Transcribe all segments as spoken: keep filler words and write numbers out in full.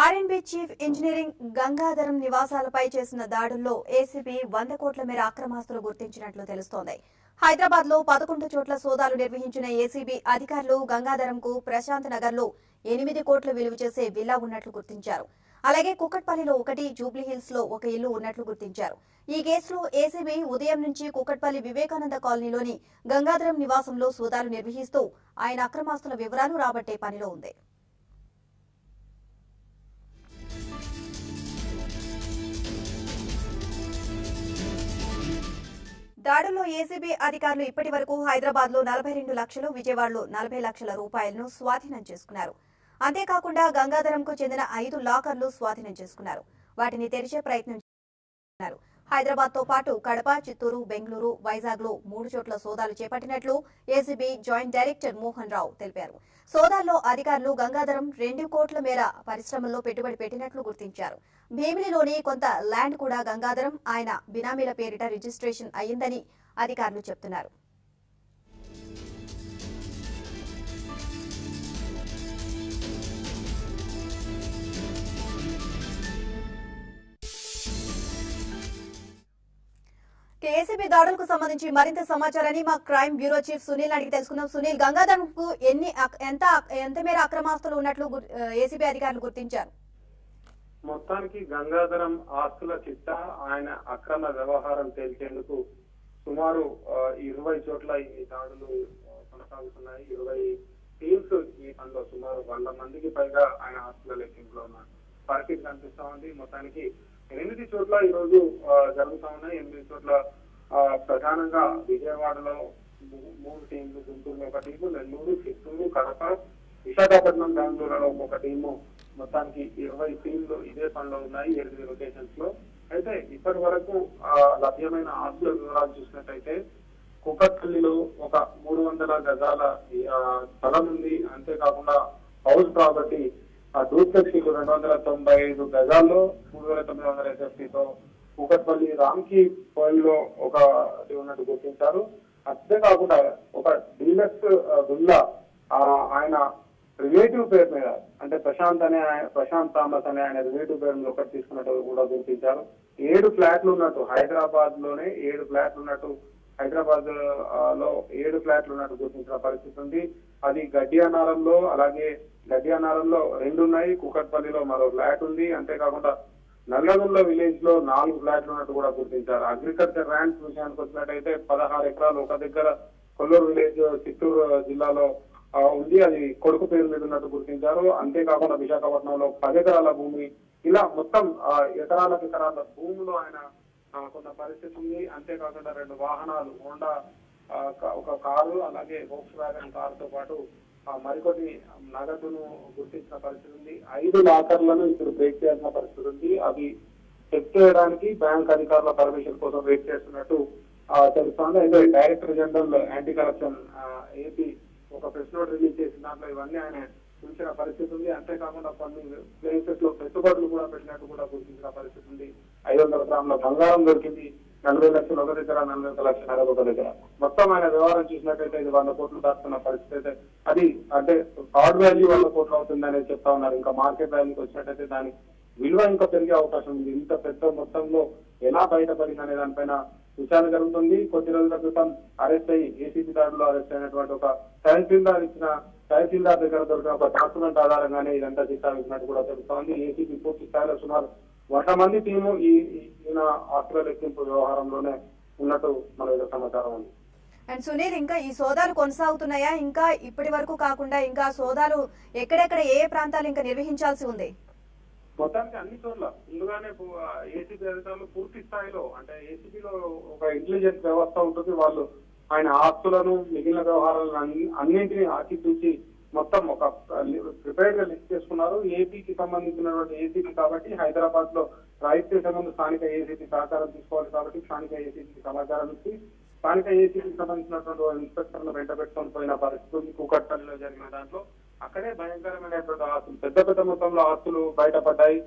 Are and B chief engineering Gangadharam నివాసాలపై చేసిన దాడుల్లో ఏసీబీ వంద కోట్ల మేర అక్రమాస్తులు గుర్తించినట్లు తెలుస్తోంది. హైదరాబాద్లో పదకొండు చోట్ల సోదాలు నిర్వహించిన ఏసీబీ అధికారులు గంగాధరంకు ప్రశాంత్ నగర్లో ఎనిమిది కోట్ల విలువ చేసే విల్లా ఉన్నట్లు గుర్తించారు. అలాగే కూకట్పల్లిలో ఒకటి, జూబ్లీహిల్స్లో ఒక ఇల్లు ఉన్నట్లు గుర్తించారు. ఈ కేసులో ఏసీబీ ఉదయం నుంచి కూకట్పల్లి వివేకానంద కాలనీలోని గంగాధరం నివాసంలో సోదాలు నిర్వహిస్తూ ఆయన అక్రమాస్తుల వివరాలు రాబట్టే పనిలో ఉంది. దాడుల్లో ఏసీబీ అధికారులు ఇప్పటి వరకు హైదరాబాద్లో నలభై రెండు లక్షలు, విజయవాడలో నలభై లక్షల రూపాయలను స్వాధీనం చేసుకున్నారు. అంతేకాకుండా గంగాధరంకు చెందిన ఐదు లాకర్లు స్వాధీనం చేసుకున్నారు. వాటిని తెరిచే ప్రయత్నం చేస్తున్నారు. హైదరాబాద్తో పాటు కడప, చిత్తూరు, బెంగళూరు, వైజాగ్లో మూడు చోట్ల సోదాలు చేపట్టినట్లు ACB joint director Mohan Rao తెలిపారు. సోదాల్లో అధికారులు గంగాధరం రెండు కోట్ల మేర పరిశ్రమల్లో పెట్టుబడి పెట్టినట్లు గుర్తించారు. భీమిలిలోని కొంత ల్యాండ్ కూడా గంగాధరం, ఆయన బినామీల పేరిట రిజిస్ట్రేషన్ అయ్యిందని అధికారులు చెబుతున్నారు. ఏసీబీ దాడులకు సంబంధించి మరింత సమాచారాన్ని మా క్రైమ్ బ్యూరో చీఫ్ సునీల్ అడిగి తెలుసుకున్నాం. సునీల్, గంగాధరంకు ఎన్ని ఎంత ఎంత మేర అక్రమాస్తులు ఉన్నట్లు ఏసీబీ అధికారులు గుర్తించారు? మొత్తానికి గంగాధరం ఆస్తుల చిట్టా ఆయన అక్రమ వ్యవహారం తేల్చేందుకు సుమారు ఇరవై చోట్ల ఈ దాడులు కొనసాగుతున్నాయి. ఇరవై టీమ్స్ ఈ పనిలో సుమారు వంద మందికి పైగా ఆయన ఆస్తుల లెక్కింపులో ఉన్న పరిస్థితి కనిపిస్తా ఉంది. మొత్తానికి ఎనిమిది చోట్ల ఈ రోజు జరుగుతా ఉన్నాయి. ఎనిమిది చోట్ల ప్రధానంగా విజయవాడలో మూడు టీంలు, గుంటూరులో ఒక టీము, నెల్లూరు, చిత్తూరు, కడప, విశాఖపట్నం, బెంగళూరులో ఒక టీము. మొత్తానికి ఇరవై టీంలు ఇదే పనిలో ఉన్నాయి, ఎనిమిది లొకేషన్స్ లో. అయితే ఇప్పటి వరకు ఆ లభ్యమైన ఆస్తుల వివరాలు చూసినట్టయితే కూకట్పల్లిలో ఒక మూడు వందల గజాల స్థలం ఉంది. అంతేకాకుండా హౌస్ ప్రాపర్టీ డూప్లెక్సీలు రెండు వందల తొంభై ఐదు గజాల్లో మూడు వేల తొమ్మిది వందల ఎస్ఎఫ్టీతో కూకట్పల్లి రామ్కి పోయిల్లో ఒకటి ఉన్నట్టు గుర్తించారు. అంతేకాకుండా ఒక డీలక్స్ గుల్లా ఆయన రిలేటివ్ పేరు మీద, అంటే ప్రశాంత్ అనే ప్రశాంత్ థామస్ అనే ఆయన రిలేటివ్ పేరు మీద ఒకటి తీసుకున్నట్టు కూడా గుర్తించారు. ఏడు ఫ్లాట్లు ఉన్నట్టు హైదరాబాద్ లోనే ఏడు ఫ్లాట్లు ఉన్నట్టు హైదరాబాద్ లో ఏడు ఫ్లాట్లు ఉన్నట్టు గుర్తించిన పరిస్థితి ఉంది. అది గడ్డియానారంలో, అలాగే గడ్డియానారంలో రెండు ఉన్నాయి, కూకట్పల్లిలో మరో ఫ్లాట్ ఉంది. అంతేకాకుండా నల్లగొండ విలేజ్ లో నాలుగు ఫ్లాట్లు ఉన్నట్టు కూడా గుర్తించారు. అగ్రికల్చర్ ల్యాండ్స్ విషయానికి వచ్చినట్టయితే పదహారు ఎకరాలు ఒక దగ్గర కొల్లూరు విలేజ్ చిత్తూరు జిల్లాలో ఉంది, అది కొడుకు పేరు మీద ఉన్నట్టు గుర్తించారు. అంతేకాకుండా విశాఖపట్నంలో పది ఎకరాల భూమి, ఇలా మొత్తం ఎకరాల ఎకరాల భూములు ఆయన కొంత పరిస్థితి ఉంది. అంతేకాకుండా రెండు వాహనాలు, హోండా ఒక కారు, అలాగే వోక్స్ వ్యాగన్ కారుతో పాటు మరికొన్ని నగదును గుర్తించిన పరిస్థితి ఉంది. ఐదు లాకర్లను ఇప్పుడు బ్రేక్ చేయాల్సిన పరిస్థితి ఉంది. అవి చెక్ చేయడానికి బ్యాంక్ అధికారుల పర్మిషన్ కోసం వెయిట్ చేస్తున్నట్టు తెలుస్తోంది. అయితే director general anti corruption AP ఒక ప్రెస్ నోట్ రిలీజ్ చేసిన దాంట్లో ఇవన్నీ ఆయన చూసిన పరిస్థితి ఉంది. అంతేకాకుండా కొన్ని ప్లేసెస్ లో పెట్టుబడులు కూడా పెట్టినట్టు కూడా గుర్తించిన పరిస్థితి ఉంది. ఐదు వందల గ్రాముల బంగారం దొరికింది, నలభై లక్షలు ఒక దగ్గర, నలభై ఒక లక్షల ఒక దగ్గర. మొత్తం ఆయన వ్యవహారం చూసినట్టయితే ఇది వంద కోట్లు దాస్తున్న పరిస్థితి. అయితే అది అంటే హార్డ్ వాల్యూ వంద కోట్లు అవుతుంది అనేది చెప్తా ఉన్నారు. ఇంకా మార్కెట్ వాల్యూకి వచ్చినట్టయితే దాని విలువ ఇంకా పెరిగే అవకాశం ఉంది. ఇంత పెద్ద మొత్తంలో ఎలా బయటపడింది అనే దానిపైన విచారణ జరుగుతుంది. కొద్ది రోజుల క్రితం అరెస్ట్ అయ్యి ఏసీబీ దాడులో అరెస్ట్ అయినటువంటి ఒక తహసీల్దార్ ఇచ్చిన తహసీల్దార్ దగ్గర దొరికిన ఒక డాక్యుమెంట్ ఆధారంగానే ఇదంతా చిత్తావిచ్చినట్టు కూడా తెలుస్తోంది. ఏసీబీ పూర్తి స్థాయిలో సుమారు వంద మంది టీము ఈ ఈయన ఆస్తుల లెక్కింపు వ్యవహారంలోనే ఉన్నట్టు మన సమాచారం ఉంది. అండ్ సునీల్, ఇంకా ఈ సోదాలు కొనసాగుతున్నాయా? ఇంకా ఇప్పటి వరకు కాకుండా ఇంకా సోదాలు ఎక్కడెక్కడ ఏ ప్రాంతాలు ఇంకా నిర్వహించాల్సి ఉంది? మొత్తానికి అన్ని చోట్ల ముందుగానే ఏసీబీ అధికారులు పూర్తి స్థాయిలో, అంటే ఏసీబీలో ఒక ఇంటెలిజెన్స్ వ్యవస్థ ఉంటుంది. వాళ్ళు ఆయన ఆస్తులను, మిగిలిన వ్యవహారాలను అన్నింటినీ ఆచితూచి మొత్తం ఒక ప్రిపేర్డ్ గా లిస్ట్ చేసుకున్నారు. ఏపీకి సంబంధించినటువంటి ఏసీపీ కాబట్టి హైదరాబాద్ లో రైడ్ చేసే ముందు స్థానిక ఏసీపీ సహకారం తీసుకోవాలి. కాబట్టి స్థానిక ఏసీపీ సమాచారం ఇచ్చి స్థానిక ఏసీపీకి సంబంధించినటువంటి ఇన్స్పెక్టర్లు వెంట పెట్టుకొని పోయిన పరిస్థితి ఉంది. కూకట్పల్లిలో జరిగిన దాంట్లో అక్కడే భయంకరమైనటువంటి ఆస్తులు, పెద్ద పెద్ద మొత్తంలో ఆస్తులు బయటపడ్డాయి.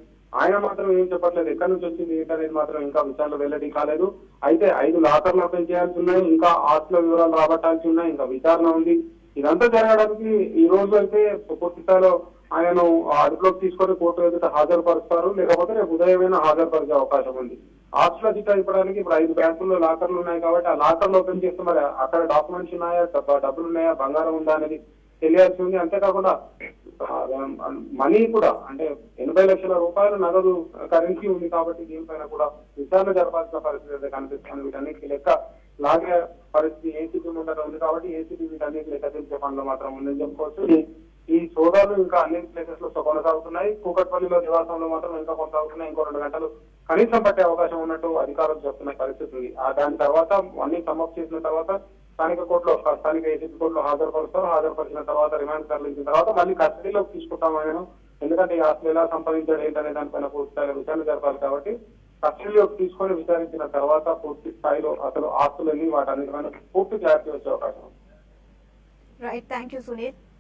ఆయన మాత్రం ఏం చెప్పట్లేదు, ఎక్కడి నుంచి వచ్చింది ఏంటనేది మాత్రం ఇంకా విచారణ వెల్లడి కాలేదు. అయితే ఐదు లాకర్లు ఓపెన్ చేయాల్సి ఉన్నాయి, ఇంకా ఆస్తుల వివరాలు రాబట్టాల్సి ఉన్నాయి, ఇంకా విచారణ ఉంది. ఇదంతా జరగడానికి ఈ రోజు అయితే పూర్తి స్థాయిలో ఆయన అదుపులోకి తీసుకొని కోర్టు ఎదుట హాజరుపరుస్తారు, లేకపోతే రేపు ఉదయమైనా హాజరుపరిచే అవకాశం ఉంది. ఆస్తుల చిట్టా ఇవ్వడానికి ఇప్పుడు ఐదు బ్యాంకుల్లో లాకర్లు ఉన్నాయి కాబట్టి ఆ లాకర్లు ఓపెన్ చేస్తే మరి అక్కడ డాక్యుమెంట్స్ ఉన్నాయా, డబ్బులు ఉన్నాయా, బంగారం ఉందా అనేది తెలియాల్సి ఉంది. అంతేకాకుండా మనీ కూడా అంటే ఎనభై లక్షల రూపాయలు నగదు కరెన్సీ ఉంది కాబట్టి దీనిపైన కూడా విచారణ జరపాల్సిన పరిస్థితి అయితే కనిపిస్తుంది. వీటన్నిటి లెక్క లాగే పరిస్థితి ఏసీబీ ఉండడం ఉంది కాబట్టి ఏసీబీ వీటన్నిటి లెక్క తెలిసే పనులు మాత్రం ఉందని చెప్పుకోవచ్చు. ఈ సోదాలు ఇంకా అన్ని ప్లేసెస్ లో కొనసాగుతున్నాయి. కూకట్పల్లిలో నివాసంలో మాత్రం ఇంకా కొనసాగుతున్నాయి. ఇంకో రెండు గంటలు కనీసం పట్టే అవకాశం ఉన్నట్టు అధికారులు చెప్తున్న పరిస్థితి ఉంది. దాని తర్వాత అన్ని సమాప్తి చేసిన తర్వాత స్థానిక కోర్టులో స్థానిక ఏసీబీ కోర్టులో హాజరుపరుస్తారు. హాజరుపరిచిన తర్వాత రిమాండ్ తరలించిన తర్వాత మళ్ళీ కస్టడీలోకి తీసుకుంటాం ఆయన, ఎందుకంటే ఈ ఆస్తులు ఎలా సంపాదించాడు ఏంటనే దానిపైన పూర్తి స్థాయిలో విచారణ జరపాలి కాబట్టి కస్టడీలోకి తీసుకొని విచారించిన తర్వాత పూర్తి స్థాయిలో అసలు ఆస్తులని వాటి అన్నిటిపైన పూర్తి క్లారిటీ వచ్చే అవకాశం.